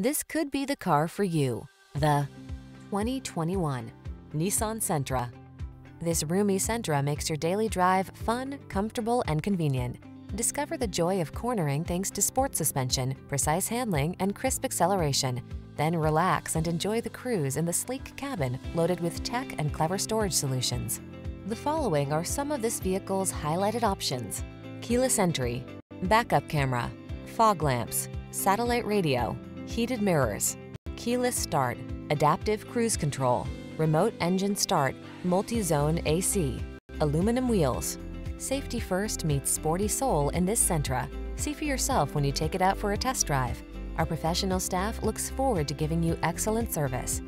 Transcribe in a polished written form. This could be the car for you. The 2021 Nissan Sentra. This roomy Sentra makes your daily drive fun, comfortable, and convenient. Discover the joy of cornering thanks to sport suspension, precise handling, and crisp acceleration. Then relax and enjoy the cruise in the sleek cabin loaded with tech and clever storage solutions. The following are some of this vehicle's highlighted options: keyless entry, backup camera, fog lamps, satellite radio, heated mirrors, keyless start, adaptive cruise control, remote engine start, multi-zone AC, aluminum wheels. Safety first meets sporty soul in this Sentra. See for yourself when you take it out for a test drive. Our professional staff looks forward to giving you excellent service.